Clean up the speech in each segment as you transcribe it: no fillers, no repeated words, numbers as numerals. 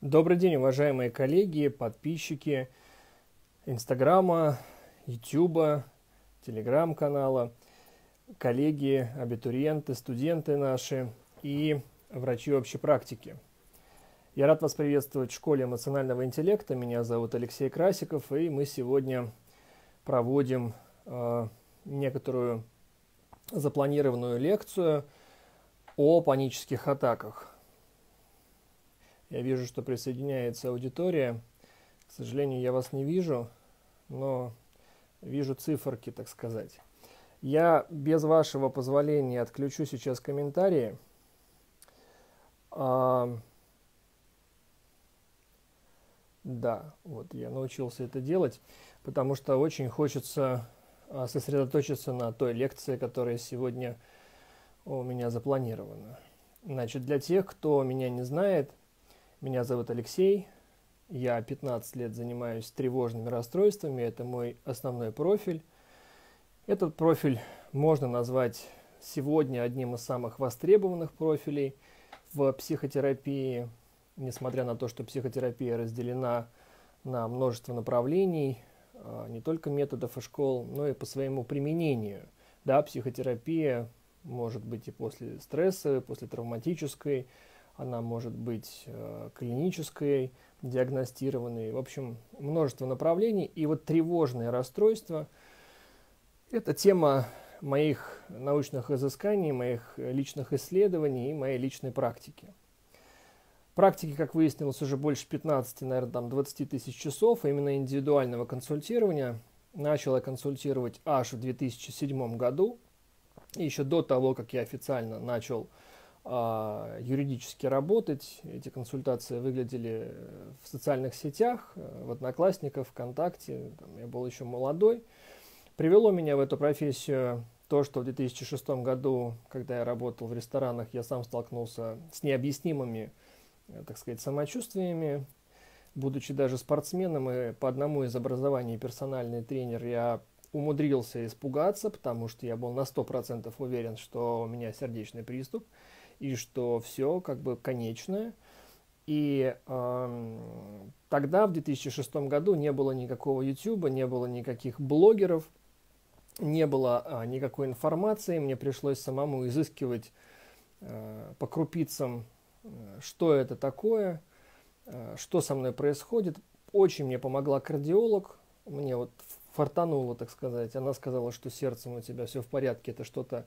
Добрый день, уважаемые коллеги, подписчики Инстаграма, Ютуба, Телеграм-канала, коллеги, абитуриенты, студенты наши и врачи общей практики. Я рад вас приветствовать в школе эмоционального интеллекта. Меня зовут Алексей Красиков, и мы сегодня проводим некоторую запланированную лекцию о панических атаках. Я вижу, что присоединяется аудитория. К сожалению, я вас не вижу, но вижу циферки, так сказать. Я без вашего позволения отключу сейчас комментарии. Да, вот я научился это делать, потому что очень хочется сосредоточиться на той лекции, которая сегодня у меня запланирована. Значит, для тех, кто меня не знает, меня зовут Алексей, я 15 лет занимаюсь тревожными расстройствами, это мой основной профиль. Этот профиль можно назвать сегодня одним из самых востребованных профилей в психотерапии, несмотря на то, что психотерапия разделена на множество направлений, не только методов и школ, но и по своему применению. Да, психотерапия может быть и после стрессовой, после травматической, она может быть клинической, диагностированной. В общем, множество направлений. И вот тревожные расстройства – это тема моих научных изысканий, моих личных исследований и моей личной практики. Практики, как выяснилось, уже больше 15, наверное, там 20 тысяч часов именно индивидуального консультирования. Начал я консультировать аж в 2007 году, еще до того, как я официально начал юридически работать. Эти консультации выглядели в социальных сетях, в Одноклассниках, ВКонтакте. Там я был еще молодой. Привело меня в эту профессию то, что в 2006 году, когда я работал в ресторанах, я сам столкнулся с необъяснимыми, так сказать, самочувствиями. Будучи даже спортсменом и по одному из образований персональный тренер, я умудрился испугаться, потому что я был на 100% уверен, что у меня сердечный приступ. И что все как бы конечное. И тогда, в 2006 году, не было никакого YouTube, не было никаких блогеров, не было никакой информации. Мне пришлось самому изыскивать по крупицам, что это такое, что со мной происходит. Очень мне помогла кардиолог, мне вот фартануло, так сказать. Она сказала, что сердцем у тебя все в порядке, это что-то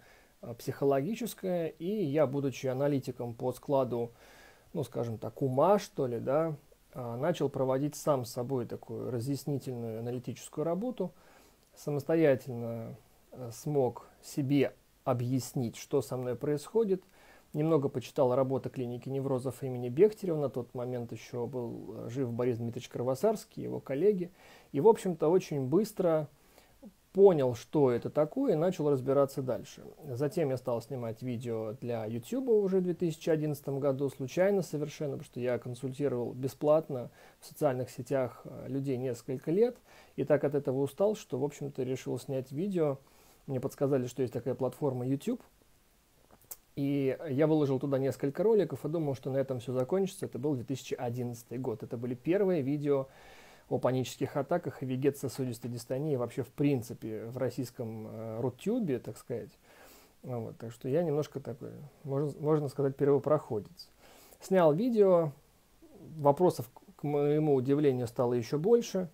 психологическое, и я, будучи аналитиком по складу, ну, скажем так, ума, что ли, да, начал проводить сам с собой такую разъяснительную аналитическую работу, самостоятельно смог себе объяснить, что со мной происходит, немного почитал работы клиники неврозов имени Бехтерева, на тот момент еще был жив Борис Дмитриевич Кровосарский, его коллеги, и, в общем-то, очень быстро понял, что это такое, и начал разбираться дальше. Затем я стал снимать видео для YouTube уже в 2011 году, случайно совершенно, потому что я консультировал бесплатно в социальных сетях людей несколько лет, и так от этого устал, что, в общем-то, решил снять видео. Мне подсказали, что есть такая платформа YouTube, и я выложил туда несколько роликов и думал, что на этом все закончится. Это был 2011 год, это были первые видео о панических атаках и вегетососудистой дистонии вообще в принципе в российском рутюбе, так сказать. Вот, так что я немножко такой, можно сказать, первопроходец. Снял видео, вопросов, к моему удивлению, стало еще больше.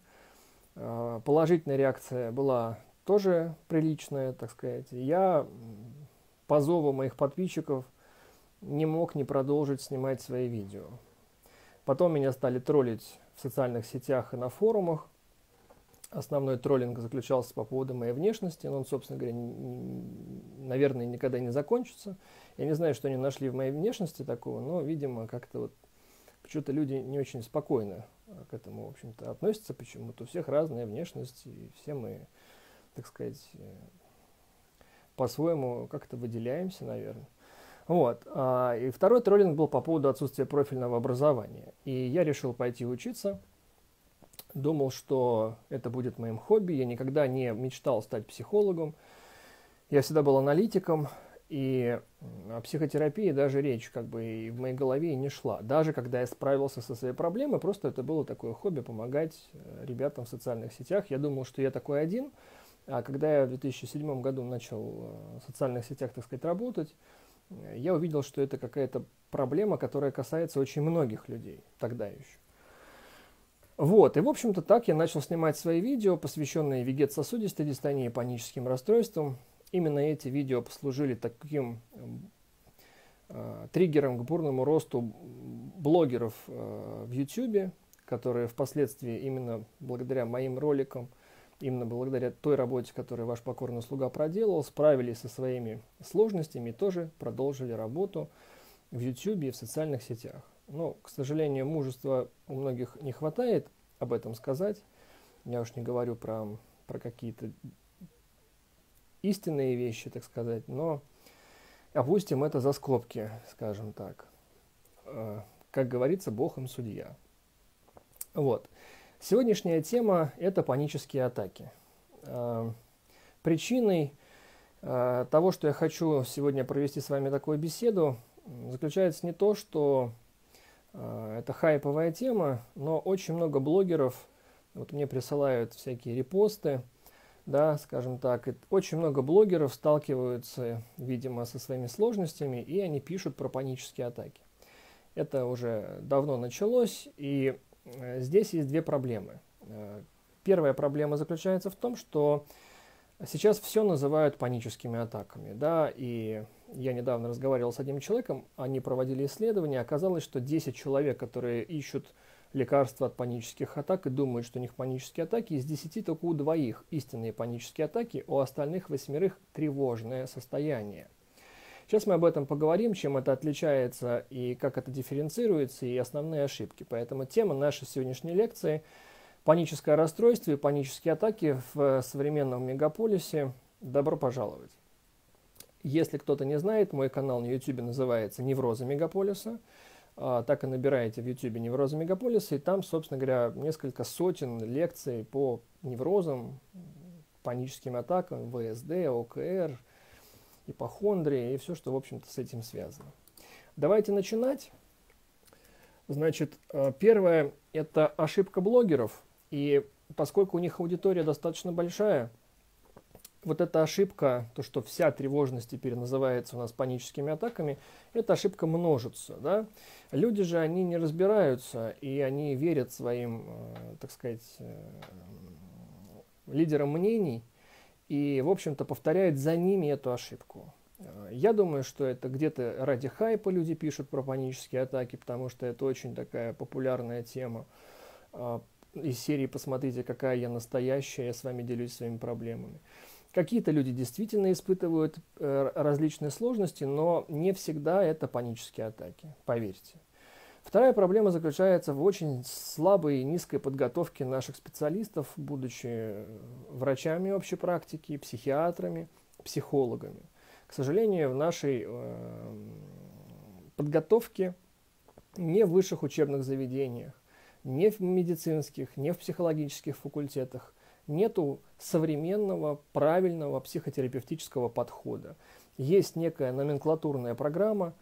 Положительная реакция была тоже приличная, так сказать. Я по зову моих подписчиков не мог не продолжить снимать свои видео. Потом меня стали троллить в социальных сетях и на форумах. Основной троллинг заключался по поводу моей внешности, но он, собственно говоря, наверное, никогда не закончится. Я не знаю, что они нашли в моей внешности такого, но, видимо, как-то вот почему-то люди не очень спокойно к этому, в общем-то, относятся почему-то. У всех разная внешность, и все мы, так сказать, по-своему как-то выделяемся, наверное. Вот. И второй троллинг был по поводу отсутствия профильного образования. И я решил пойти учиться. Думал, что это будет моим хобби. Я никогда не мечтал стать психологом. Я всегда был аналитиком. И о психотерапии даже речь как бы и в моей голове не шла. Даже когда я справился со своей проблемой, просто это было такое хобби — помогать ребятам в социальных сетях. Я думал, что я такой один. А когда я в 2007 году начал в социальных сетях, так сказать, работать, я увидел, что это какая-то проблема, которая касается очень многих людей тогда еще. Вот, и в общем-то так я начал снимать свои видео, посвященные вегетососудистой дистонии, паническим расстройствам. Именно эти видео послужили таким триггером к бурному росту блогеров в YouTube, которые впоследствии именно благодаря моим роликам, именно благодаря той работе, которую ваш покорный слуга проделал, справились со своими сложностями и тоже продолжили работу в YouTube и в социальных сетях. Но, к сожалению, мужества у многих не хватает об этом сказать. Я уж не говорю про какие-то истинные вещи, так сказать, но опустим это за скобки, скажем так. Как говорится, Бог им судья. Вот. Сегодняшняя тема – это панические атаки. Причиной того, что я хочу сегодня провести с вами такую беседу, заключается не то, что это хайповая тема, но очень много блогеров, вот мне присылают всякие репосты, да, скажем так, очень много блогеров сталкиваются, видимо, со своими сложностями, и они пишут про панические атаки. Это уже давно началось, и здесь есть две проблемы. Первая проблема заключается в том, что сейчас все называют паническими атаками, да, и я недавно разговаривал с одним человеком, они проводили исследования, оказалось, что 10 человек, которые ищут лекарства от панических атак и думают, что у них панические атаки, из 10 только у двоих истинные панические атаки, у остальных 8 тревожное состояние. Сейчас мы об этом поговорим, чем это отличается и как это дифференцируется, и основные ошибки. Поэтому тема нашей сегодняшней лекции – паническое расстройство и панические атаки в современном мегаполисе. Добро пожаловать! Если кто-то не знает, мой канал на YouTube называется «Неврозы мегаполиса». Так и набираете в YouTube «Неврозы мегаполиса», и там, собственно говоря, несколько сотен лекций по неврозам, паническим атакам, ВСД, ОКР, ипохондрии и все, что, в общем-то, с этим связано. Давайте начинать. Значит, первое – это ошибка блогеров, и поскольку у них аудитория достаточно большая, вот эта ошибка, то, что вся тревожность теперь называется у нас паническими атаками, эта ошибка множится. Да? Люди же, они не разбираются, и они верят своим, так сказать, лидерам мнений и, в общем-то, повторяют за ними эту ошибку. Я думаю, что это где-то ради хайпа люди пишут про панические атаки, потому что это очень такая популярная тема. Из серии «Посмотрите, какая я настоящая, я с вами делюсь своими проблемами». Какие-то люди действительно испытывают различные сложности, но не всегда это панические атаки, поверьте. Вторая проблема заключается в очень слабой и низкой подготовке наших специалистов, будучи врачами общей практики, психиатрами, психологами. К сожалению, в нашей подготовке не в высших учебных заведениях, не в медицинских, не в психологических факультетах нету современного, правильного психотерапевтического подхода. Есть некая номенклатурная программа,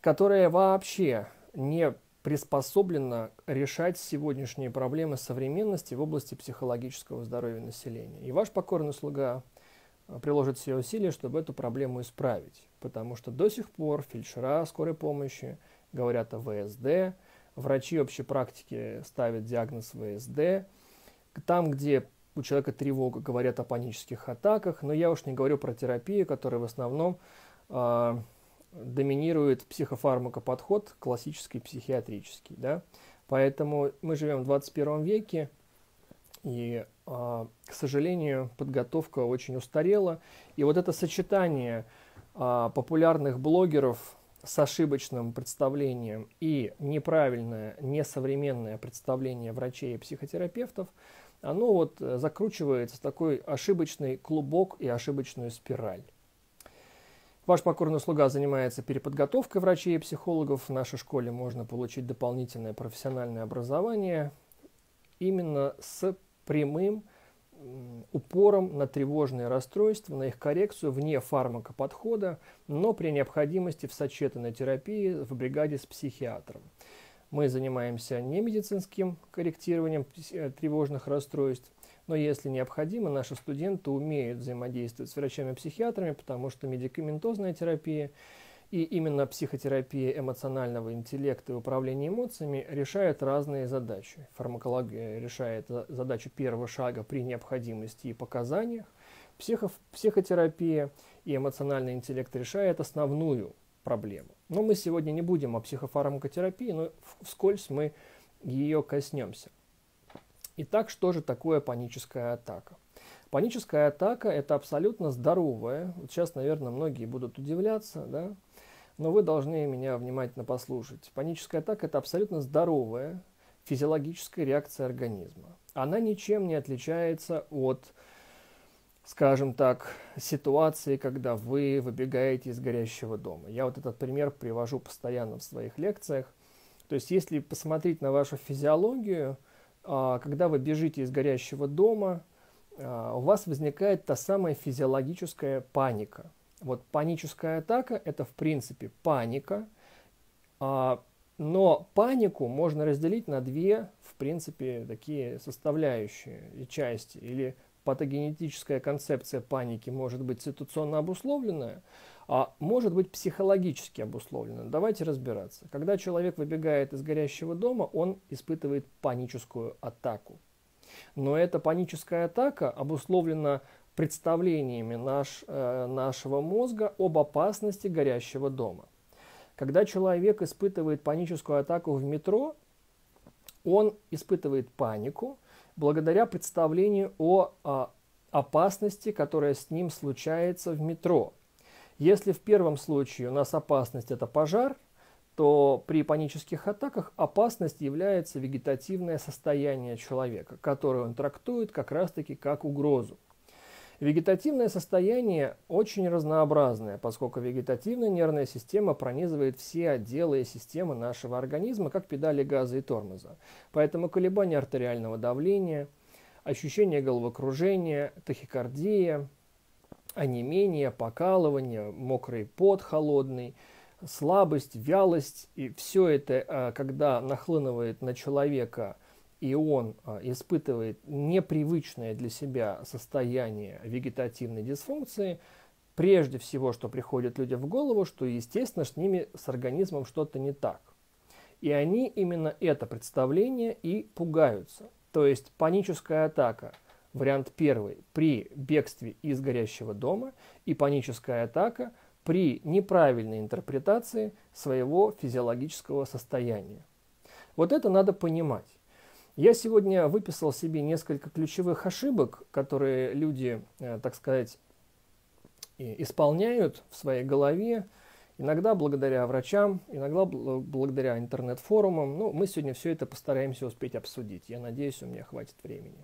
которая вообще не приспособлена решать сегодняшние проблемы современности в области психологического здоровья населения. И ваш покорный слуга приложит все усилия, чтобы эту проблему исправить. Потому что до сих пор фельдшера скорой помощи говорят о ВСД, врачи общей практики ставят диагноз ВСД, там, где у человека тревога, говорят о панических атаках, но я уж не говорю про терапию, которая в основном доминирует психофармакоподход классический, психиатрический. Да? Поэтому мы живем в 21 веке, и, к сожалению, подготовка очень устарела. И вот это сочетание популярных блогеров с ошибочным представлением и неправильное, несовременное представление врачей и психотерапевтов, оно вот закручивается в такой ошибочный клубок и ошибочную спираль. Ваш покорный слуга занимается переподготовкой врачей и психологов. В нашей школе можно получить дополнительное профессиональное образование именно с прямым упором на тревожные расстройства, на их коррекцию вне фармакоподхода, но при необходимости в сочетанной терапии в бригаде с психиатром. Мы занимаемся не медицинским корректированием тревожных расстройств, но если необходимо, наши студенты умеют взаимодействовать с врачами-психиатрами, потому что медикаментозная терапия и именно психотерапия эмоционального интеллекта и управления эмоциями решает разные задачи. Фармакология решает задачу первого шага при необходимости и показаниях. Психотерапия и эмоциональный интеллект решает основную проблему. Но мы сегодня не будем о психофармакотерапии, но вскользь мы ее коснемся. Итак, что же такое паническая атака? Паническая атака – это абсолютно здоровая. Вот сейчас, наверное, многие будут удивляться, да? Но вы должны меня внимательно послушать. Паническая атака – это абсолютно здоровая физиологическая реакция организма. Она ничем не отличается от, скажем так, ситуации, когда вы выбегаете из горящего дома. Я вот этот пример привожу постоянно в своих лекциях. То есть, если посмотреть на вашу физиологию, когда вы бежите из горящего дома, у вас возникает та самая физиологическая паника. Вот паническая атака – это, в принципе, паника, но панику можно разделить на две, в принципе, такие составляющие части. Или патогенетическая концепция паники может быть ситуационно обусловленная, а может быть психологически обусловленная. Давайте разбираться. Когда человек выбегает из горящего дома, он испытывает паническую атаку. Но эта паническая атака обусловлена представлениями нашего мозга об опасности горящего дома. Когда человек испытывает паническую атаку в метро, он испытывает панику благодаря представлению о опасности, которая с ним случается в метро. Если в первом случае у нас опасность – это пожар, то при панических атаках опасность является вегетативное состояние человека, которое он трактует как раз-таки как угрозу. Вегетативное состояние очень разнообразное, поскольку вегетативная нервная система пронизывает все отделы и системы нашего организма, как педали газа и тормоза. Поэтому колебания артериального давления, ощущение головокружения, тахикардия, онемение, покалывание, мокрый пот холодный, слабость, вялость, и все это, когда нахлынывает на человека, и он испытывает непривычное для себя состояние вегетативной дисфункции, прежде всего, что приходит людям в голову, что, естественно, с ними, с организмом что-то не так. И они именно это представление и пугаются. То есть паническая атака, вариант первый, при бегстве из горящего дома, и паническая атака – при неправильной интерпретации своего физиологического состояния. Вот это надо понимать. Я сегодня выписал себе несколько ключевых ошибок, которые люди, так сказать, исполняют в своей голове, иногда благодаря врачам, иногда благодаря интернет-форумам. Но мы сегодня все это постараемся успеть обсудить. Я надеюсь, у меня хватит времени.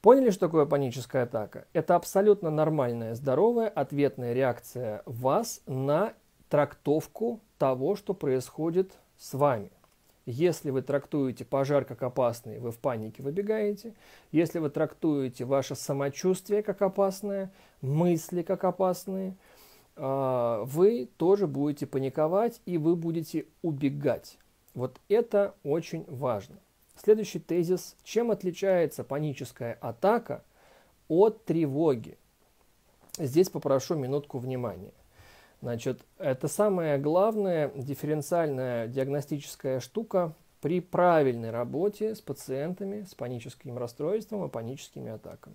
Поняли, что такое паническая атака? Это абсолютно нормальная, здоровая ответная реакция вас на трактовку того, что происходит с вами. Если вы трактуете пожар как опасный, вы в панике выбегаете. Если вы трактуете ваше самочувствие как опасное, мысли как опасные, вы тоже будете паниковать и вы будете убегать. Вот это очень важно. Следующий тезис. Чем отличается паническая атака от тревоги? Здесь попрошу минутку внимания. Значит, это самая главная дифференциальная диагностическая штука при правильной работе с пациентами с паническим расстройством и паническими атаками.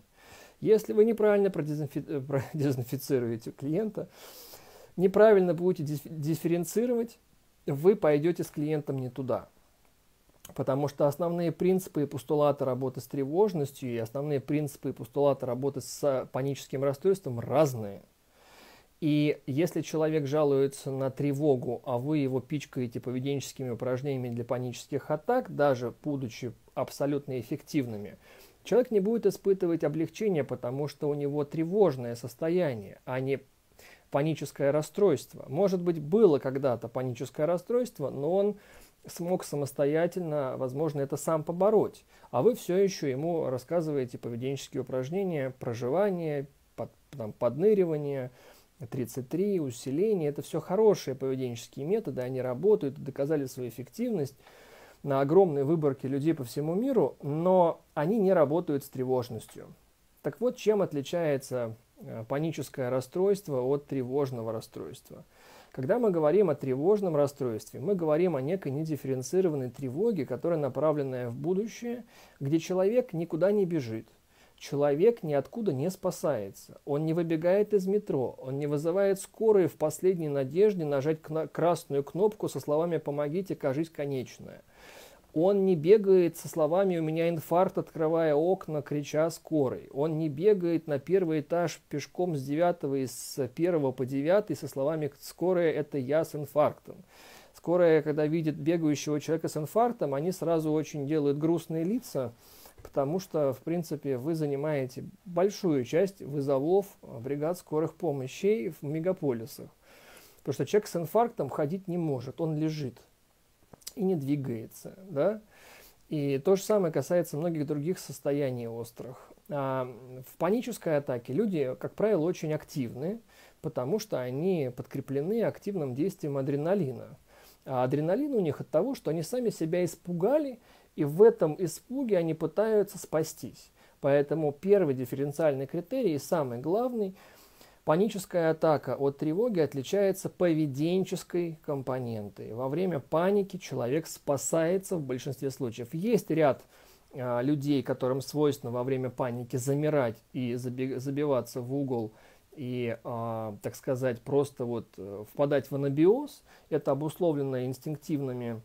Если вы неправильно продезинфицируете клиента, неправильно будете дифференцировать, вы пойдете с клиентом не туда. Потому что основные принципы и постулаты работы с тревожностью и основные принципы и постулаты работы с паническим расстройством разные. И если человек жалуется на тревогу, а вы его пичкаете поведенческими упражнениями для панических атак, даже будучи абсолютно эффективными, человек не будет испытывать облегчения, потому что у него тревожное состояние, а не паническое расстройство. Может быть, было когда-то паническое расстройство, но он смог самостоятельно, возможно, это сам побороть, а вы все еще ему рассказываете поведенческие упражнения, проживание, подныривание, 33, усиление. Это все хорошие поведенческие методы, они работают, доказали свою эффективность на огромной выборке людей по всему миру, но они не работают с тревожностью. Так вот, чем отличается паническое расстройство от тревожного расстройства? Когда мы говорим о тревожном расстройстве, мы говорим о некой недифференцированной тревоге, которая направленная в будущее, где человек никуда не бежит, человек ниоткуда не спасается, он не выбегает из метро, он не вызывает скорую в последней надежде нажать красную кнопку со словами «помогите, кажись, конечная». Он не бегает со словами «у меня инфаркт», открывая окна, крича скорой. Он не бегает на первый этаж пешком с 9 и с 1 по 9 со словами «скорая, это я с инфарктом». Скорая, когда видит бегающего человека с инфарктом, они сразу очень делают грустные лица, потому что, в принципе, вы занимаете большую часть вызовов бригад скорых помощей в мегаполисах. Потому что человек с инфарктом ходить не может, он лежит и не двигается, да? И то же самое касается многих других состояний острых. В панической атаке люди, как правило, очень активны, потому что они подкреплены активным действием адреналина. А адреналин у них от того, что они сами себя испугали, и в этом испуге они пытаются спастись. Поэтому первый дифференциальный критерий, и самый главный, паническая атака от тревоги отличается поведенческой компонентой. Во время паники человек спасается в большинстве случаев. Есть ряд людей, которым свойственно во время паники замирать и забиваться в угол и, так сказать, просто вот впадать в анабиоз. Это обусловлено инстинктивными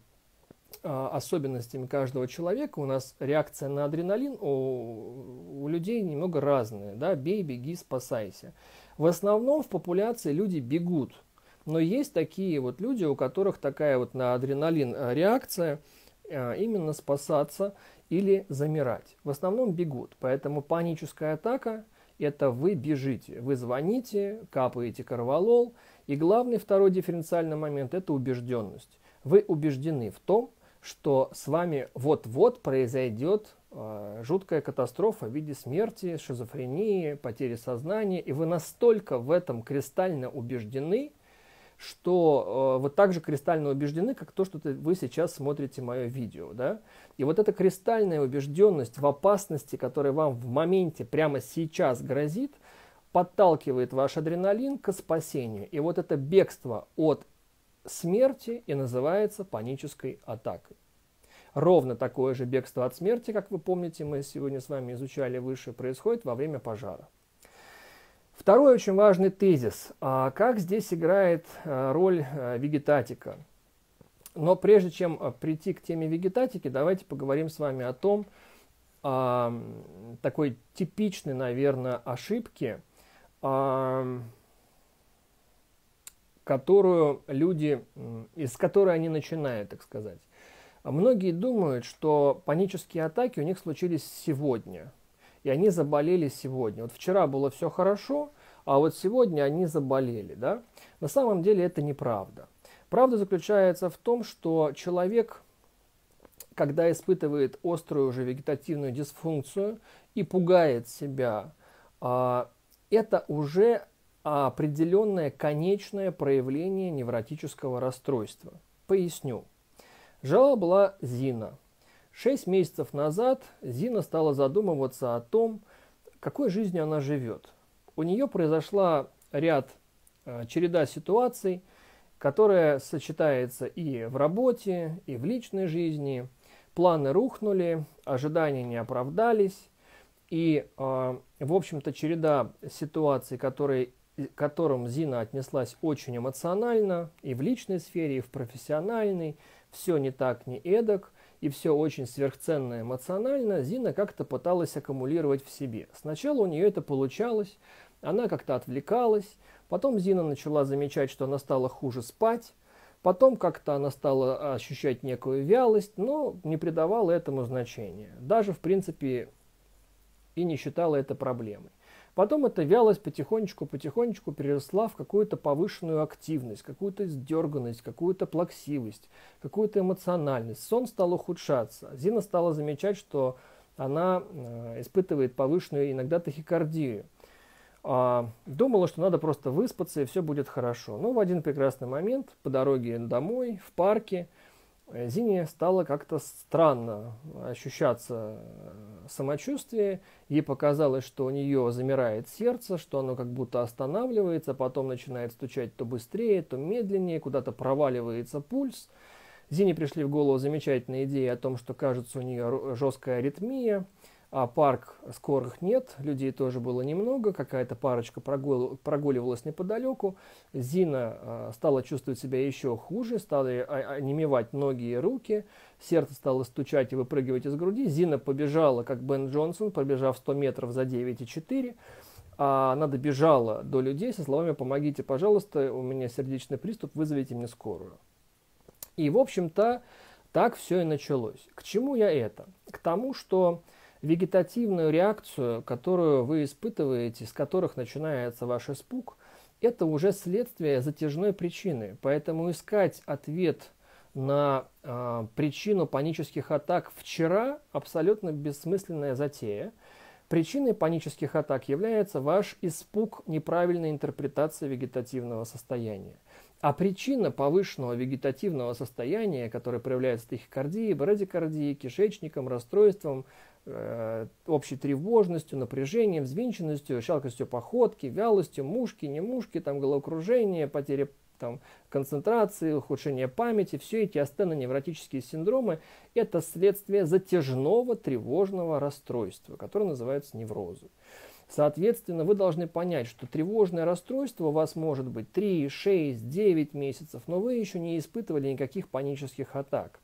особенностями каждого человека. У нас реакция на адреналин у людей немного разная. Да? Бей, беги, спасайся. В основном в популяции люди бегут, но есть такие вот люди, у которых такая вот на адреналин реакция именно спасаться или замирать. В основном бегут, поэтому паническая атака – это вы бежите, вы звоните, капаете корвалол. И главный второй дифференциальный момент – это убежденность. Вы убеждены в том, что с вами вот-вот произойдет жуткая катастрофа в виде смерти, шизофрении, потери сознания. И вы настолько в этом кристально убеждены, что вы также кристально убеждены, как то, что вы сейчас смотрите мое видео. Да? И вот эта кристальная убежденность в опасности, которая вам в моменте прямо сейчас грозит, подталкивает ваш адреналин к спасению. И вот это бегство от смерти и называется панической атакой. Ровно такое же бегство от смерти, как вы помните, мы сегодня с вами изучали выше, происходит во время пожара. Второй очень важный тезис. Как здесь играет роль вегетатика? Но прежде чем прийти к теме вегетатики, давайте поговорим с вами о том, такой типичной, наверное, ошибке, которую люди, из которой они начинают, так сказать. Многие думают, что панические атаки у них случились сегодня, и они заболели сегодня. Вот вчера было все хорошо, а вот сегодня они заболели, да? На самом деле это неправда. Правда заключается в том, что человек, когда испытывает острую уже вегетативную дисфункцию и пугает себя, это уже определенное конечное проявление невротического расстройства. Поясню. Жила была Зина. 6 месяцев назад Зина стала задумываться о том, какой жизнью она живет. У нее произошла череда ситуаций, которая сочетается и в работе, и в личной жизни. Планы рухнули, ожидания не оправдались. И, в общем-то, череда ситуаций, к которым Зина отнеслась очень эмоционально, и в личной сфере, и в профессиональной, все не так, не эдак, и все очень сверхценно эмоционально, Зина как-то пыталась аккумулировать в себе. Сначала у нее это получалось, она как-то отвлекалась, потом Зина начала замечать, что она стала хуже спать, потом как-то она стала ощущать некую вялость, но не придавала этому значения. Даже, в принципе, и не считала это проблемой. Потом эта вялость потихонечку переросла в какую-то повышенную активность, какую-то сдерганность, какую-то плаксивость, какую-то эмоциональность. Сон стал ухудшаться. Зина стала замечать, что она испытывает повышенную иногда тахикардию. Думала, что надо просто выспаться и все будет хорошо. Но в один прекрасный момент по дороге домой, в парке, Зине стало как-то странно ощущаться самочувствие, ей показалось, что у нее замирает сердце, что оно как будто останавливается, потом начинает стучать то быстрее, то медленнее, куда-то проваливается пульс. Зине пришли в голову замечательные идеи о том, что, кажется, у нее жесткая аритмия, а парк скорых нет, людей тоже было немного, какая-то парочка прогуливалась неподалеку. Зина стала чувствовать себя еще хуже, стали онемевать ноги и руки, сердце стало стучать и выпрыгивать из груди. Зина побежала, как Бен Джонсон, пробежав 100 метров за 9,4. Она добежала до людей со словами: «Помогите, пожалуйста, у меня сердечный приступ, вызовите мне скорую». И, в общем-то, так все и началось. К чему я это? К тому, что вегетативную реакцию, которую вы испытываете, с которых начинается ваш испуг, это уже следствие затяжной причины. Поэтому искать ответ на причину панических атак вчера абсолютно бессмысленная затея. Причиной панических атак является ваш испуг неправильной интерпретации вегетативного состояния. А причина повышенного вегетативного состояния, которое проявляется в тахикардии, брадикардии, кишечником, расстройством, общей тревожностью, напряжением, взвинченностью, шаткостью походки, вялостью, мушки, не мушки, там, головокружение, потеря там, концентрации, ухудшение памяти, все эти астеноневротические синдромы – это следствие затяжного тревожного расстройства, которое называется неврозом. Соответственно, вы должны понять, что тревожное расстройство у вас может быть 3, 6, 9 месяцев, но вы еще не испытывали никаких панических атак.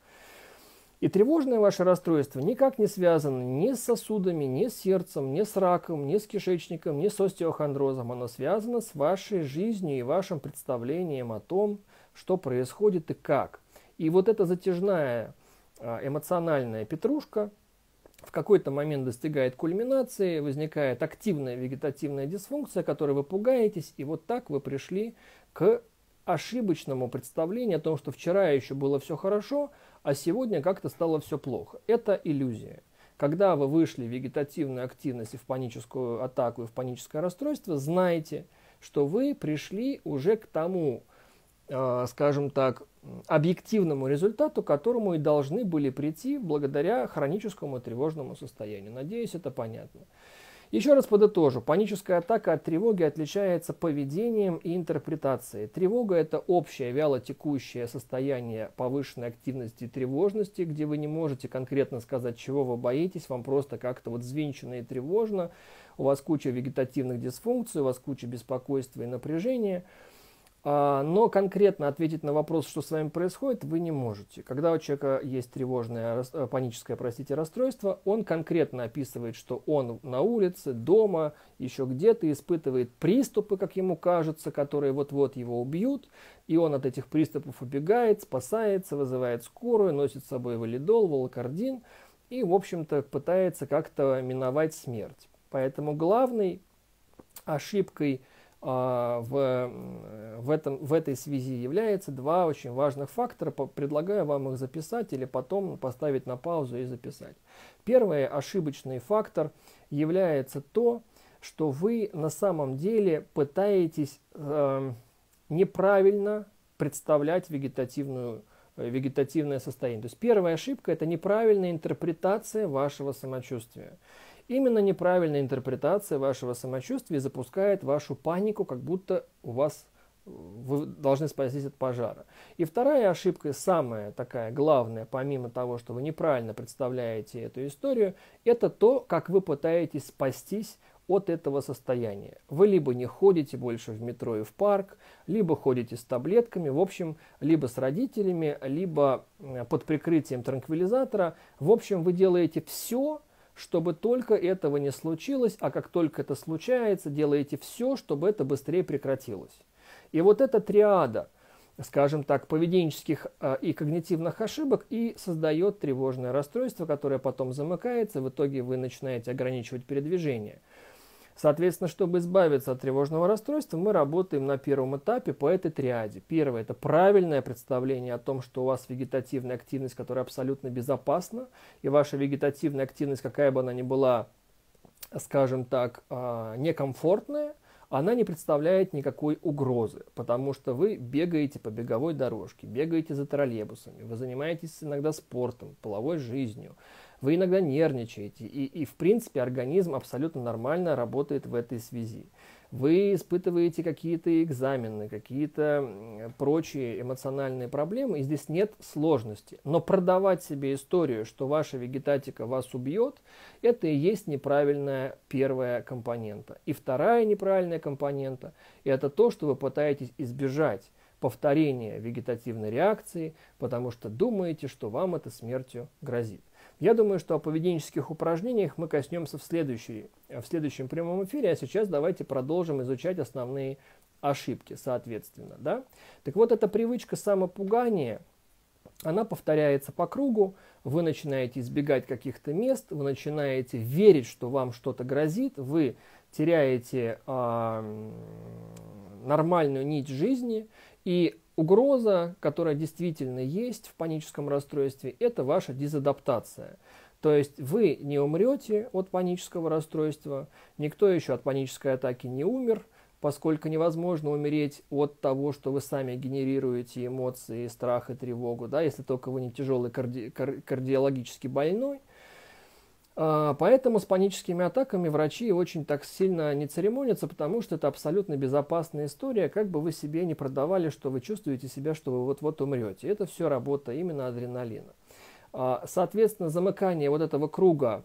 И тревожное ваше расстройство никак не связано ни с сосудами, ни с сердцем, ни с раком, ни с кишечником, ни с остеохондрозом. Оно связано с вашей жизнью и вашим представлением о том, что происходит и как. И вот эта затяжная эмоциональная петрушка в какой-то момент достигает кульминации, возникает активная вегетативная дисфункция, которой вы пугаетесь, и вот так вы пришли к ошибочному представлению о том, что вчера еще было все хорошо, а сегодня как-то стало все плохо. Это иллюзия. Когда вы вышли в вегетативную активность и в паническую атаку, и в паническое расстройство, знайте, что вы пришли уже к тому, скажем так, объективному результату, к которому и должны были прийти благодаря хроническому тревожному состоянию. Надеюсь, это понятно. Еще раз подытожу. Паническая атака от тревоги отличается поведением и интерпретацией. Тревога – это общее вялотекущее состояние повышенной активности и тревожности, где вы не можете конкретно сказать, чего вы боитесь, вам просто как-то вот взвинчено и тревожно, у вас куча вегетативных дисфункций, у вас куча беспокойства и напряжения. Но конкретно ответить на вопрос, что с вами происходит, вы не можете. Когда у человека есть тревожное, паническое, простите, расстройство, он конкретно описывает, что он на улице, дома, еще где-то испытывает приступы, как ему кажется, которые вот-вот его убьют, и он от этих приступов убегает, спасается, вызывает скорую, носит с собой валидол, волокардин и, в общем-то, пытается как-то миновать смерть. Поэтому главной ошибкой в этой связи является два очень важных фактора. Предлагаю вам их записать или потом поставить на паузу и записать. Первый ошибочный фактор является то, что вы на самом деле пытаетесь неправильно представлять вегетативное состояние. То есть первая ошибка – это неправильная интерпретация вашего самочувствия. Именно неправильная интерпретация вашего самочувствия запускает вашу панику, как будто вы должны спастись от пожара. И вторая ошибка, самая такая главная, помимо того, что вы неправильно представляете эту историю, это то, как вы пытаетесь спастись от этого состояния. Вы либо не ходите больше в метро и в парк, либо ходите с таблетками, в общем, либо с родителями, либо под прикрытием транквилизатора. В общем, вы делаете все, чтобы только этого не случилось, а как только это случается, делаете все, чтобы это быстрее прекратилось. И вот эта триада, скажем так, поведенческих и когнитивных ошибок и создает тревожное расстройство, которое потом замыкается, в итоге вы начинаете ограничивать передвижение. Соответственно, чтобы избавиться от тревожного расстройства, мы работаем на первом этапе по этой триаде. Первое – это правильное представление о том, что у вас вегетативная активность, которая абсолютно безопасна, и ваша вегетативная активность, какая бы она ни была, скажем так, некомфортная, она не представляет никакой угрозы, потому что вы бегаете по беговой дорожке, бегаете за троллейбусами, вы занимаетесь иногда спортом, половой жизнью, вы иногда нервничаете, и в принципе организм абсолютно нормально работает в этой связи. Вы испытываете какие-то экзамены, какие-то прочие эмоциональные проблемы, и здесь нет сложности. Но продавать себе историю, что ваша вегетатика вас убьет, это и есть неправильная первая компонента. И вторая неправильная компонента – это то, что вы пытаетесь избежать повторения вегетативной реакции, потому что думаете, что вам это смертью грозит. Я думаю, что о поведенческих упражнениях мы коснемся в следующем прямом эфире, а сейчас давайте продолжим изучать основные ошибки, соответственно. Да? Так вот, эта привычка самопугания, она повторяется по кругу, вы начинаете избегать каких-то мест, вы начинаете верить, что вам что-то грозит, вы теряете нормальную нить жизни, и угроза, которая действительно есть в паническом расстройстве, это ваша дезадаптация. То есть вы не умрете от панического расстройства, никто еще от панической атаки не умер, поскольку невозможно умереть от того, что вы сами генерируете эмоции, страх и тревогу, да, если только вы не тяжелый кардиологически больной. Поэтому с паническими атаками врачи очень так сильно не церемонятся, потому что это абсолютно безопасная история, как бы вы себе не продавали, что вы чувствуете себя, что вы вот-вот умрете. Это все работа именно адреналина. Соответственно, замыкание вот этого круга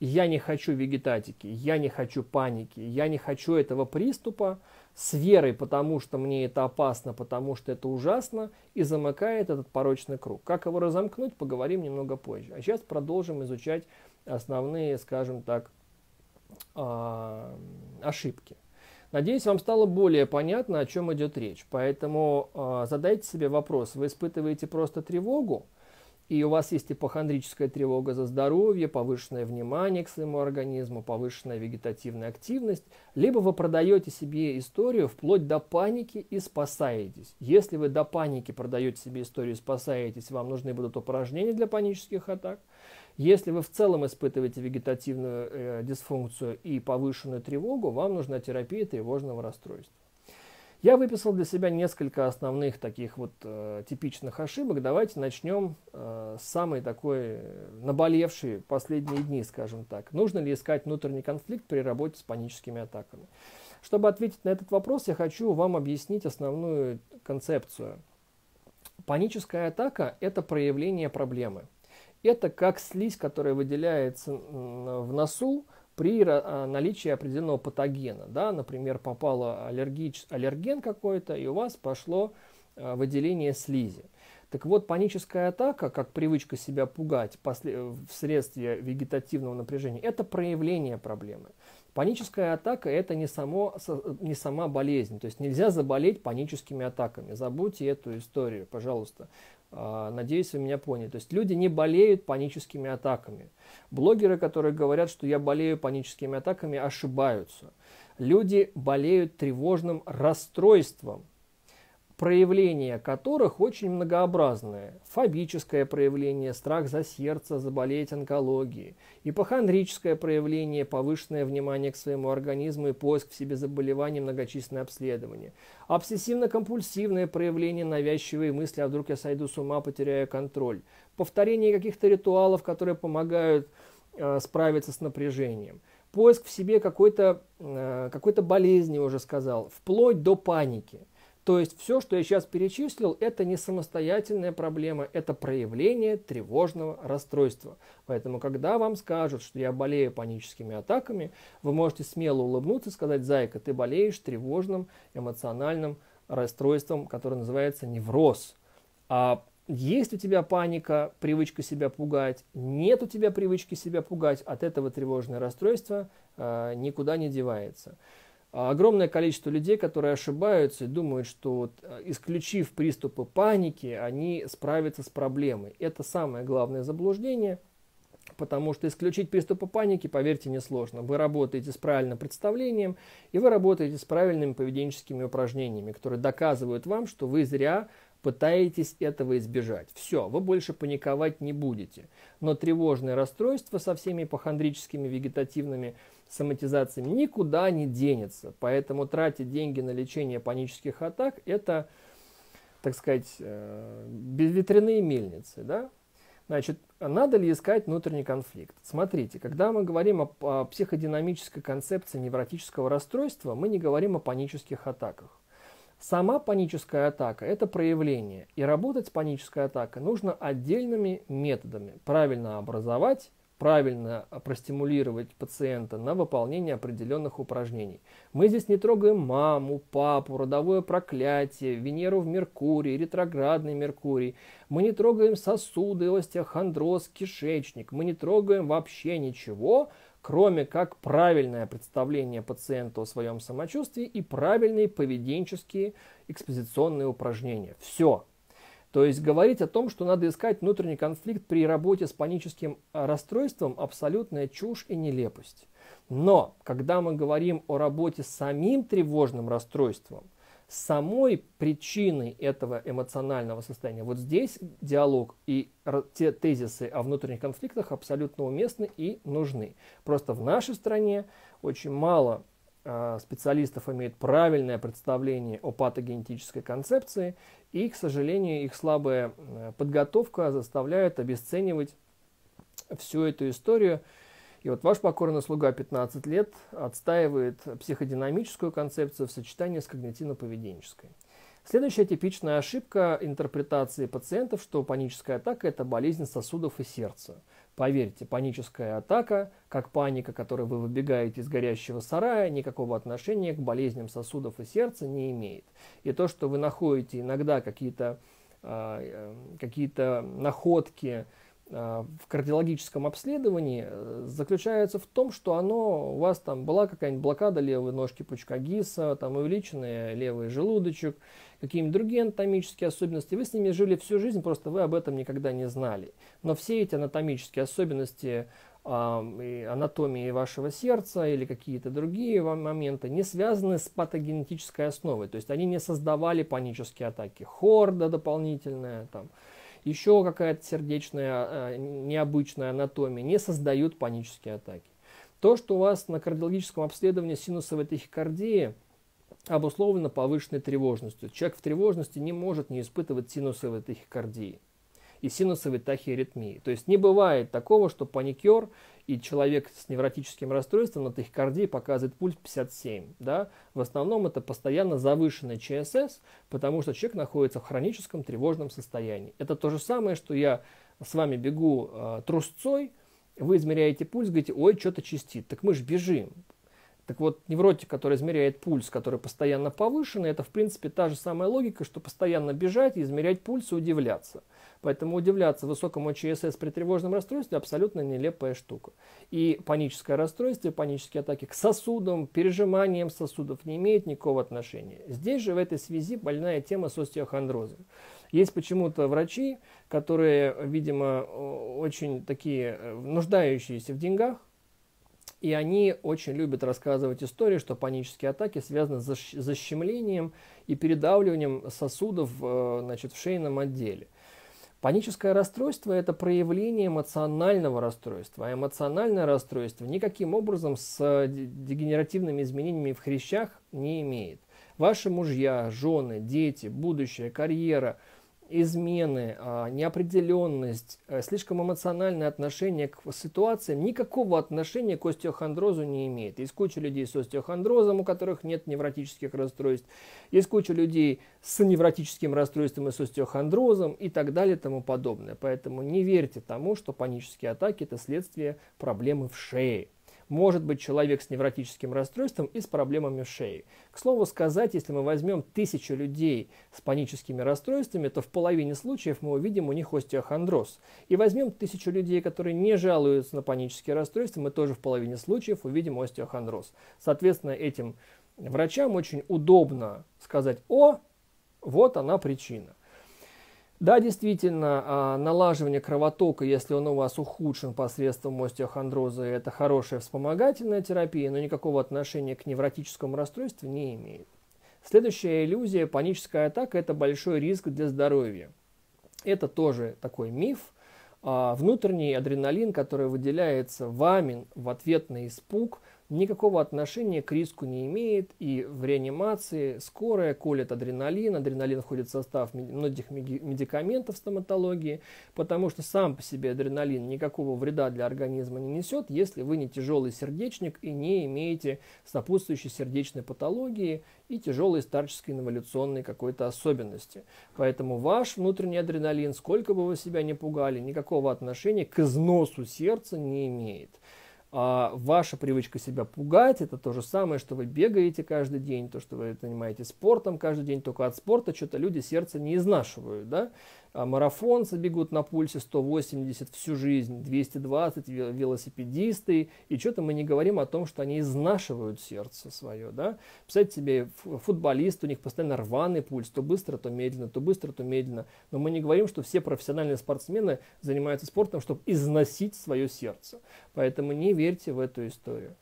«я не хочу вегетатики», «я не хочу паники», «я не хочу этого приступа» с верой, потому что мне это опасно, потому что это ужасно, и замыкает этот порочный круг. Как его разомкнуть, поговорим немного позже. А сейчас продолжим изучать основные, скажем так, ошибки. Надеюсь, вам стало более понятно, о чем идет речь. Поэтому задайте себе вопрос. Вы испытываете просто тревогу, и у вас есть ипохондрическая тревога за здоровье, повышенное внимание к своему организму, повышенная вегетативная активность, либо вы продаете себе историю вплоть до паники и спасаетесь. Если вы до паники продаете себе историю и спасаетесь, вам нужны будут упражнения для панических атак. Если вы в целом испытываете вегетативную дисфункцию и повышенную тревогу, вам нужна терапия тревожного расстройства. Я выписал для себя несколько основных таких вот типичных ошибок. Давайте начнем с самой такой наболевшей последние дни, скажем так. Нужно ли искать внутренний конфликт при работе с паническими атаками? Чтобы ответить на этот вопрос, я хочу вам объяснить основную концепцию. Паническая атака – это проявление проблемы. Это как слизь, которая выделяется в носу при наличии определенного патогена. Да? Например, попало аллерген какой-то, и у вас пошло выделение слизи. Так вот, паническая атака, как привычка себя пугать вследствие вегетативного напряжения, это проявление проблемы. Паническая атака – это не сама болезнь. То есть нельзя заболеть паническими атаками. Забудьте эту историю, пожалуйста. Надеюсь, вы меня поняли. То есть люди не болеют паническими атаками. Блогеры, которые говорят, что я болею паническими атаками, ошибаются. Люди болеют тревожным расстройством, проявления которых очень многообразные. Фобическое проявление, страх за сердце, заболеть онкологией. Ипохондрическое проявление, повышенное внимание к своему организму и поиск в себе заболеваний, многочисленное обследование. Обсессивно-компульсивное проявление, навязчивые мысли, а вдруг я сойду с ума, потеряю контроль. Повторение каких-то ритуалов, которые помогают справиться с напряжением. Поиск в себе какой-то болезни, уже сказал, вплоть до паники. То есть все, что я сейчас перечислил, это не самостоятельная проблема, это проявление тревожного расстройства. Поэтому, когда вам скажут, что я болею паническими атаками, вы можете смело улыбнуться и сказать: «Зайка, ты болеешь тревожным эмоциональным расстройством, которое называется невроз». А есть у тебя паника, привычка себя пугать, нет у тебя привычки себя пугать, от этого тревожное расстройство никуда не девается. Огромное количество людей, которые ошибаются и думают, что исключив приступы паники, они справятся с проблемой. Это самое главное заблуждение, потому что исключить приступы паники, поверьте, несложно. Вы работаете с правильным представлением, и вы работаете с правильными поведенческими упражнениями, которые доказывают вам, что вы зря пытаетесь этого избежать. Все, вы больше паниковать не будете. Но тревожное расстройство со всеми ипохондрическими, вегетативными соматизациями никуда не денется. Поэтому тратить деньги на лечение панических атак – это, так сказать, ветряные мельницы, да? Значит, надо ли искать внутренний конфликт? Смотрите, когда мы говорим о психодинамической концепции невротического расстройства, мы не говорим о панических атаках. Сама паническая атака – это проявление, и работать с панической атакой нужно отдельными методами. Правильно образовать, правильно простимулировать пациента на выполнение определенных упражнений. Мы здесь не трогаем маму, папу, родовое проклятие, Венеру в Меркурии, ретроградный Меркурий. Мы не трогаем сосуды, остеохондроз, кишечник. Мы не трогаем вообще ничего, кроме как правильное представление пациента о своем самочувствии и правильные поведенческие экспозиционные упражнения. Все. То есть говорить о том, что надо искать внутренний конфликт при работе с паническим расстройством, абсолютная чушь и нелепость. Но когда мы говорим о работе с самим тревожным расстройством, с самой причиной этого эмоционального состояния, вот здесь диалог и те тезисы о внутренних конфликтах абсолютно уместны и нужны. Просто в нашей стране очень мало специалистов имеют правильное представление о патогенетической концепции, и, к сожалению, их слабая подготовка заставляет обесценивать всю эту историю. И вот ваш покорный слуга 15 лет отстаивает психодинамическую концепцию в сочетании с когнитивно-поведенческой. Следующая типичная ошибка интерпретации пациентов, что паническая атака – это болезнь сосудов и сердца. Поверьте, паническая атака, как паника, которой вы выбегаете из горящего сарая, никакого отношения к болезням сосудов и сердца не имеет. И то, что вы находите иногда какие-то находки в кардиологическом обследовании, заключается в том, что оно, у вас там была какая-нибудь блокада левой ножки пучка Гисса, там увеличенный левый желудочек, какие-нибудь другие анатомические особенности. Вы с ними жили всю жизнь, просто вы об этом никогда не знали. Но все эти анатомические особенности анатомии вашего сердца или какие-то другие моменты не связаны с патогенетической основой. То есть они не создавали панические атаки. Хорда дополнительная, там еще какая-то сердечная, необычная анатомия не создают панические атаки. То, что у вас на кардиологическом обследовании синусовой тахикардии, обусловлено повышенной тревожностью. Человек в тревожности не может не испытывать синусовой тахикардии и синусовой тахиаритмии. То есть не бывает такого, что паникер и человек с невротическим расстройством на тахикардии показывает пульс 57. Да? В основном это постоянно завышенный ЧСС, потому что человек находится в хроническом тревожном состоянии. Это то же самое, что я с вами бегу трусцой, вы измеряете пульс, говорите, ой, что-то чистит, так мы же бежим. Так вот, невротик, который измеряет пульс, который постоянно повышенный, это, в принципе, та же самая логика, что постоянно бежать, измерять пульс и удивляться. Поэтому удивляться высокому ЧСС при тревожном расстройстве абсолютно нелепая штука. И паническое расстройство, и панические атаки к сосудам, пережиманиям сосудов не имеют никакого отношения. Здесь же в этой связи больная тема с остеохондрозом. Есть почему-то врачи, которые, видимо, очень такие нуждающиеся в деньгах, и они очень любят рассказывать истории, что панические атаки связаны с защемлением и передавливанием сосудов, значит, в шейном отделе. Паническое расстройство – это проявление эмоционального расстройства. А эмоциональное расстройство никаким образом с дегенеративными изменениями в хрящах не имеет. Ваши мужья, жены, дети, будущее, карьера, измены, неопределенность, слишком эмоциональное отношение к ситуациям никакого отношения к остеохондрозу не имеет. Есть куча людей с остеохондрозом, у которых нет невротических расстройств. Есть куча людей с невротическим расстройством и с остеохондрозом и так далее и тому подобное. Поэтому не верьте тому, что панические атаки – это следствие проблемы в шее. Может быть человек с невротическим расстройством и с проблемами в шее. К слову сказать, если мы возьмем 1000 людей с паническими расстройствами, то в половине случаев мы увидим у них остеохондроз. И возьмем 1000 людей, которые не жалуются на панические расстройства, мы тоже в половине случаев увидим остеохондроз. Соответственно, этим врачам очень удобно сказать: «О, вот она причина». Да, действительно, налаживание кровотока, если он у вас ухудшен посредством остеохондроза, это хорошая вспомогательная терапия, но никакого отношения к невротическому расстройству не имеет. Следующая иллюзия, паническая атака, это большой риск для здоровья. Это тоже такой миф. Внутренний адреналин, который выделяется вами в ответ на испуг, никакого отношения к риску не имеет, и в реанимации скорая колет адреналин. Адреналин входит в состав многих медикаментов в стоматологии, потому что сам по себе адреналин никакого вреда для организма не несет, если вы не тяжелый сердечник и не имеете сопутствующей сердечной патологии и тяжелой старческой инволюционной какой-то особенности. Поэтому ваш внутренний адреналин, сколько бы вы себя ни пугали, никакого отношения к износу сердца не имеет. А ваша привычка себя пугать, это то же самое, что вы бегаете каждый день, то, что вы занимаетесь спортом каждый день, только от спорта что-то люди сердце не изнашивают, да? Марафонцы бегут на пульсе 180 всю жизнь, 220 велосипедисты, и что-то мы не говорим о том, что они изнашивают сердце свое, да? Представьте себе, футболист, у них постоянно рваный пульс, то быстро, то медленно, то быстро, то медленно, но мы не говорим, что все профессиональные спортсмены занимаются спортом, чтобы износить свое сердце, поэтому не верьте в эту историю.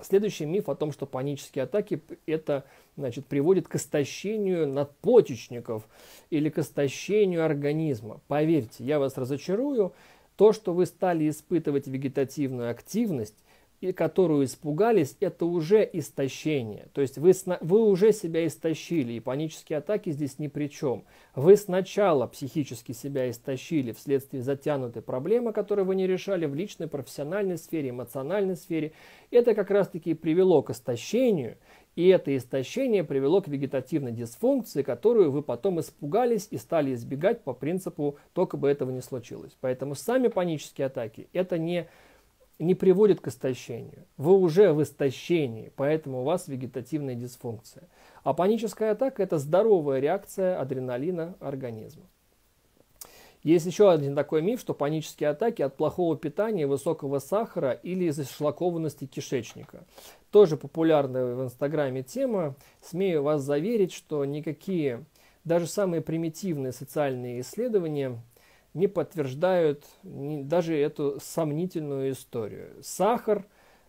Следующий миф о том, что панические атаки это, значит, приводит к истощению надпочечников или к истощению организма. Поверьте, я вас разочарую, то, что вы стали испытывать вегетативную активность, и которую испугались, это уже истощение. То есть вы уже себя истощили, и панические атаки здесь ни при чем. Вы сначала психически себя истощили вследствие затянутой проблемы, которую вы не решали в личной, профессиональной сфере, эмоциональной сфере. Это как раз-таки привело к истощению, и это истощение привело к вегетативной дисфункции, которую вы потом испугались и стали избегать по принципу «только бы этого не случилось». Поэтому сами панические атаки – это не приводит к истощению. Вы уже в истощении, поэтому у вас вегетативная дисфункция. А паническая атака – это здоровая реакция адреналина организма. Есть еще один такой миф, что панические атаки от плохого питания, высокого сахара или из-за зашлакованности кишечника. Тоже популярная в Инстаграме тема. Смею вас заверить, что никакие, даже самые примитивные социальные исследования не подтверждают даже эту сомнительную историю. Сахар,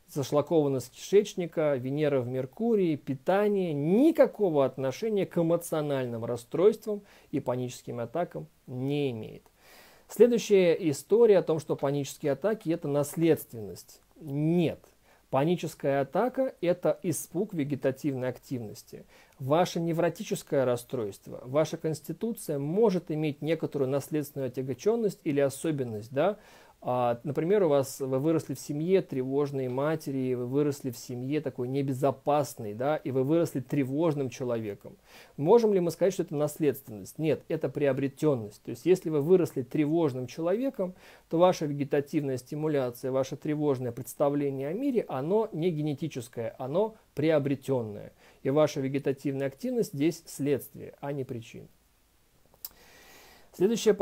зашлакованность кишечника, Венера в Меркурии, питание никакого отношения к эмоциональным расстройствам и паническим атакам не имеет. Следующая история о том, что панические атаки – это наследственность. Нет. Паническая атака – это испуг вегетативной активности. Ваше невротическое расстройство, ваша конституция может иметь некоторую наследственную отягченность или особенность, да? Например, вы выросли в семье тревожной матери, вы выросли в семье такой небезопасной, да, и вы выросли тревожным человеком. Можем ли мы сказать, что это наследственность? Нет, это приобретенность. То есть, если вы выросли тревожным человеком, то ваша вегетативная стимуляция, ваше тревожное представление о мире, оно не генетическое, оно приобретенное. И ваша вегетативная активность здесь следствие, а не причина. Следующая,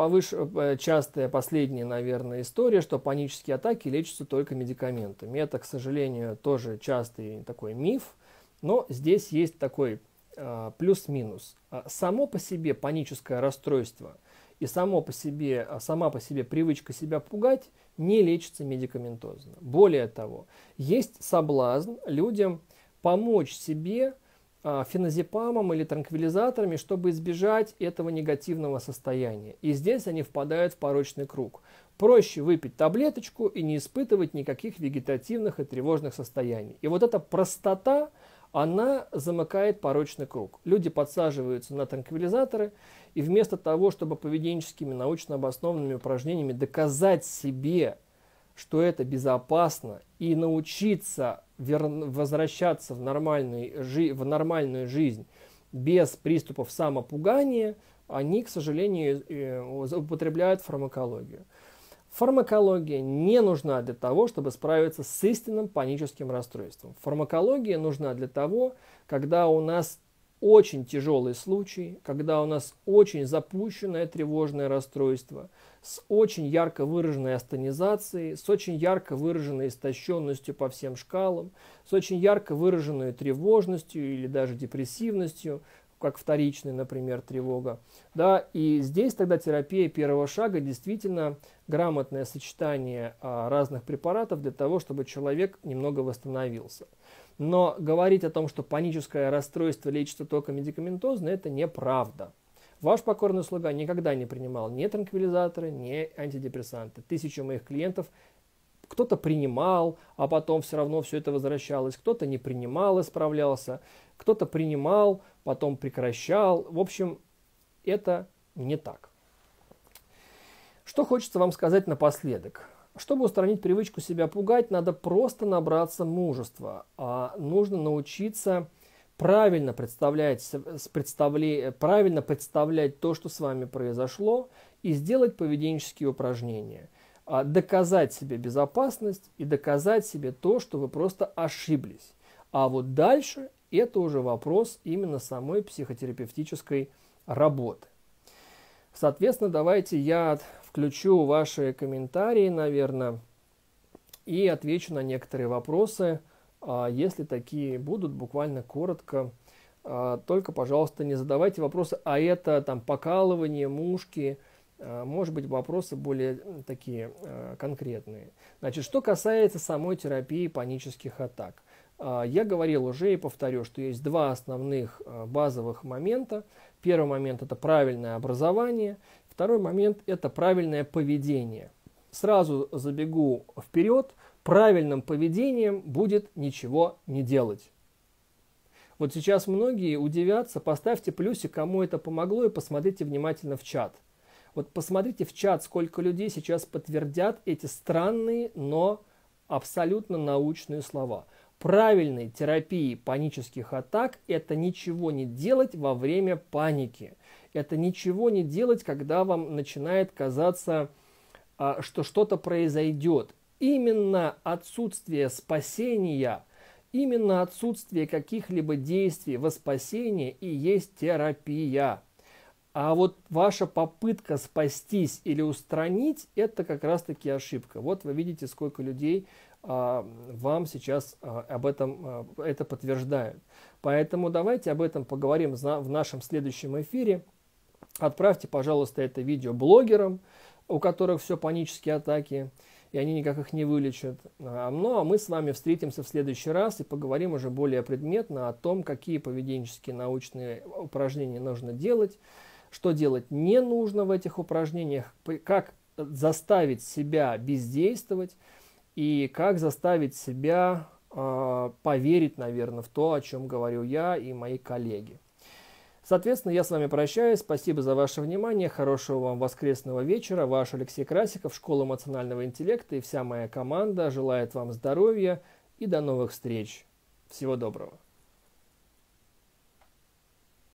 частая, последняя, наверное, история, что панические атаки лечатся только медикаментами. Это, к сожалению, тоже частый такой миф, но здесь есть такой плюс-минус. Само по себе паническое расстройство и сама по себе привычка себя пугать не лечится медикаментозно. Более того, есть соблазн людям помочь себе феназепамом или транквилизаторами, чтобы избежать этого негативного состояния. И здесь они впадают в порочный круг. Проще выпить таблеточку и не испытывать никаких вегетативных и тревожных состояний. И вот эта простота, она замыкает порочный круг. Люди подсаживаются на транквилизаторы, и вместо того, чтобы поведенческими научно обоснованными упражнениями доказать себе, что это безопасно, и научиться возвращаться в нормальную жизнь без приступов самопугания, они, к сожалению, употребляют фармакологию. Фармакология не нужна для того, чтобы справиться с истинным паническим расстройством. Фармакология нужна для того, когда у нас очень тяжелый случай, когда у нас очень запущенное тревожное расстройство, с очень ярко выраженной астенизацией, с очень ярко выраженной истощенностью по всем шкалам, с очень ярко выраженной тревожностью или даже депрессивностью. как вторичная, например, тревога. Да, и здесь тогда терапия первого шага действительно грамотное сочетание разных препаратов для того, чтобы человек немного восстановился. Но говорить о том, что паническое расстройство лечится только медикаментозно, это неправда. Ваш покорный слуга никогда не принимал ни транквилизаторы, ни антидепрессанты. Тысячи моих клиентов кто-то принимал, а потом все равно все это возвращалось. Кто-то не принимал, исправлялся. Кто-то принимал, потом прекращал. В общем, это не так. Что хочется вам сказать напоследок. Чтобы устранить привычку себя пугать, надо просто набраться мужества. А нужно научиться правильно представлять то, что с вами произошло, и сделать поведенческие упражнения. Доказать себе безопасность и доказать себе то, что вы просто ошиблись. А вот дальше это уже вопрос именно самой психотерапевтической работы. Соответственно, давайте я включу ваши комментарии, наверное, и отвечу на некоторые вопросы, если такие будут, буквально коротко. Только, пожалуйста, не задавайте вопросы, а это там покалывание мушки. Может быть, вопросы более такие конкретные. Значит, что касается самой терапии панических атак. Я говорил уже и повторю, что есть два основных базовых момента. Первый момент – это правильное образование. Второй момент – это правильное поведение. Сразу забегу вперед. Правильным поведением будет ничего не делать. Вот сейчас многие удивятся. Поставьте плюсик, кому это помогло, и посмотрите внимательно в чат. Вот посмотрите в чат, сколько людей сейчас подтвердят эти странные, но абсолютно научные слова. Правильной терапии панических атак – это ничего не делать во время паники. Это ничего не делать, когда вам начинает казаться, что что-то произойдет. Именно отсутствие спасения, именно отсутствие каких-либо действий во спасение и есть терапия. А вот ваша попытка спастись или устранить – это как раз-таки ошибка. Вот вы видите, сколько людей вам сейчас об этом это подтверждают. Поэтому давайте об этом поговорим в нашем следующем эфире. Отправьте, пожалуйста, это видео блогерам, у которых все панические атаки, и они никак их не вылечат. Ну а мы с вами встретимся в следующий раз и поговорим уже более предметно о том, какие поведенческие научные упражнения нужно делать, что делать не нужно в этих упражнениях, как заставить себя бездействовать и как заставить себя поверить, наверное, в то, о чем говорю я и мои коллеги. Соответственно, я с вами прощаюсь. Спасибо за ваше внимание. Хорошего вам воскресного вечера. Ваш Алексей Красиков, Школа эмоционального интеллекта и вся моя команда желает вам здоровья и до новых встреч. Всего доброго.